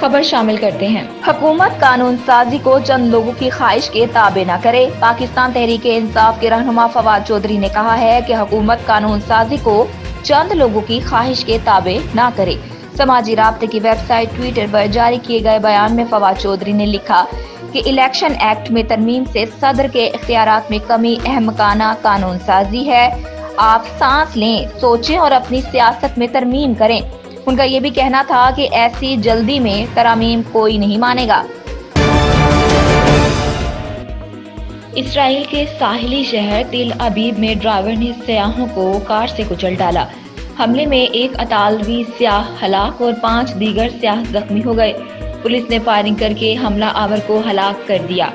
खबर शामिल करते हैं। हुकूमत कानून साजी को चंद लोगों की ख्वाहिश के ताबे न करे। पाकिस्तान तहरीक इंसाफ के रहनुमा फवाद चौधरी ने कहा है कि हुकूमत कानून साजी को चंद लोगों की ख्वाहिश के ताबे न करे। समाजी राब्ते की वेबसाइट ट्विटर पर जारी किए गए बयान में फवाद चौधरी ने लिखा कि इलेक्शन एक्ट में तरमीम से सदर के इख्तियारात में कमी अहमकाना कानून साजी है। आप सांस लें, सोचें और अपनी सियासत में तरमीम करें। उनका ये भी कहना था कि ऐसी जल्दी में तरामीम कोई नहीं मानेगा। इसराइल के साहिली शहर तेल अवीव में ड्राइवर ने सयाहों को कार से कुचल डाला। हमले में एक अतालवी सयाह हलाक और 5 दीगर सयाह जख्मी हो गए। पुलिस ने फायरिंग करके हमला आवर को हलाक कर दिया।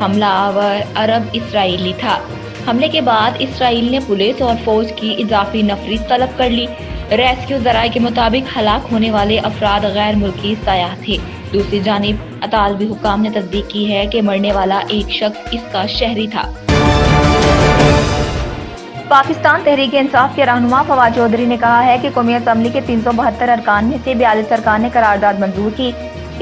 हमला आवर अरब इसराइली था। हमले के बाद इसराइल ने पुलिस और फौज की इजाफी नफरी तलब कर ली। रेस्क्यू जराये के मुताबिक हलाक होने वाले अफराद गैर मुल्की सयाह थे। दूसरी जानिब अतालवी हुकाम ने तस्दीक की है कि मरने वाला एक शख्स इसका शहरी था। पाकिस्तान तहरीक इंसाफ के रहनुमा फवाद चौधरी ने कहा है कि कौमी असम्बली के 372 अरकान में से 42 सरकार ने करारदाद मंजूर की।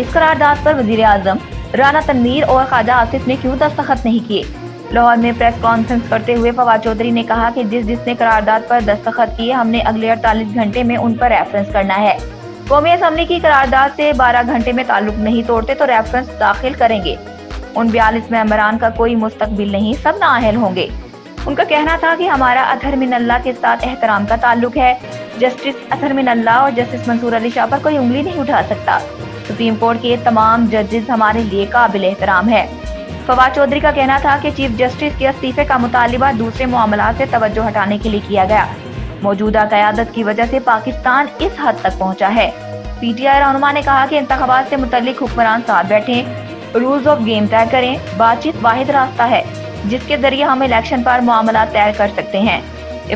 इस करारदाद पर वजीर आजम राना तनवीर और ख्वाजा आसिफ ने क्यों दस्तखत नहीं किए। लाहौर में प्रेस कॉन्फ्रेंस करते हुए फवाद चौधरी ने कहा कि जिसने करारदाद पर दस्तखत किए हमने अगले 48 घंटे में उन पर रेफरेंस करना है। कौमी असम्बली की करारदाद से 12 घंटे में ताल्लुक नहीं तोड़ते तो रेफरेंस दाखिल करेंगे। उन 42 मेंबरान का कोई मुस्तकबिल नहीं, सब नाअहल होंगे। उनका कहना था कि हमारा अतहर मिनल्लाह के साथ एहतराम का ताल्लुक है। जस्टिस अतहर मिनल्लाह और जस्टिस मंसूर अली शाह पर कोई उंगली नहीं उठा सकता। सुप्रीम कोर्ट के तमाम जजेस हमारे लिए काबिल एहतराम है। फवाद चौधरी का कहना था कि चीफ जस्टिस के इस्तीफे का मुतालिबा दूसरे मामलों से तवज्जो हटाने के लिए किया गया। मौजूदा क़यादत की वजह से पाकिस्तान इस हद तक पहुंचा है। पीटीआई रहनुमा ने कहा कि इंतखाबात से मुतल्लिक हुक्मरान साथ बैठें, रूल्स ऑफ गेम तय करें। बातचीत वाहिद रास्ता है जिसके जरिए हम इलेक्शन पर मामला तय कर सकते हैं।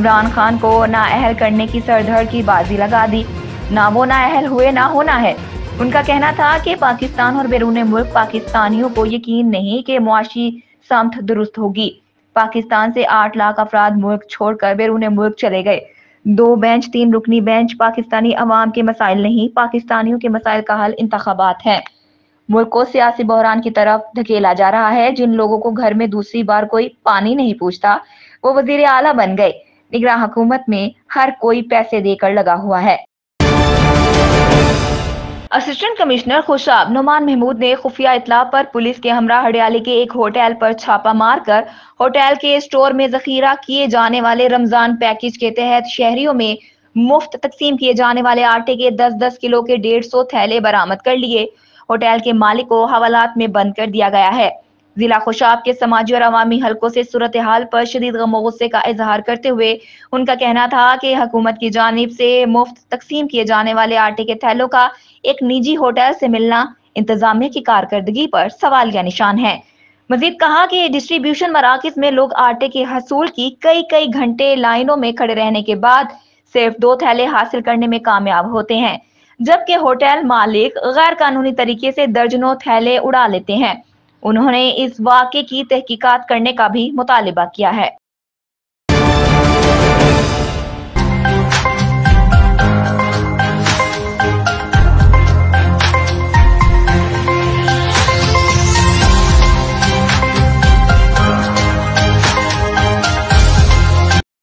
इमरान खान को नाअहल करने की सरधड़ की बाजी लगा दी। ना वो नाअहल हुए ना होना है। उनका कहना था कि पाकिस्तान और बैरून मुल्क पाकिस्तानियों को यकीन नहीं कि मुआशी समत दुरुस्त होगी। पाकिस्तान से 8 लाख अफराद मुल्क छोड़कर बैरून मुल्क चले गए। 2 बेंच 3 रुकनी बेंच पाकिस्तानी अवाम के मसाइल नहीं, पाकिस्तानियों के मसाइल का हल इंतखाबात है। मुल्क को सियासी बहरान की तरफ धकेला जा रहा है। जिन लोगों को घर में दूसरी बार कोई पानी नहीं पूछता वो वजीर आला बन गए। निगरान हुकूमत में हर कोई पैसे देकर लगा हुआ है। असिस्टेंट कमिश्नर खुशाब नुमान महमूद ने खुफिया इतला पर पुलिस के हमरा हरियाली के एक होटल पर छापा मारकर होटल के स्टोर में जखीरा किए जाने वाले रमजान पैकेज के तहत शहरियों में मुफ्त तकसीम किए जाने वाले आटे के 10-10 किलो के 150 थैले बरामद कर लिए। होटल के मालिक को हवालात में बंद कर दिया गया है। जिला खुशाब के समाजी और अवामी हलकों से सूरत हाल पर शदीद गमो गुस्से का इजहार करते हुए उनका कहना था कि हुकूमत की जानिब से मुफ्त तकसीम किए जाने वाले आटे के थैलों का एक निजी होटल से मिलना इंतजामिया की कारकर्दगी पर सवाल का निशान है। मजीद कहा कि डिस्ट्रीब्यूशन मराकज़ में लोग आटे के हसूल की कई घंटे लाइनों में खड़े रहने के बाद सिर्फ 2 थैले हासिल करने में कामयाब होते हैं, जबकि होटल मालिक गैर कानूनी तरीके से दर्जनों थैले उड़ा लेते हैं। उन्होंने इस वाक़े की तहकीकात करने का भी मुतालिबा किया है।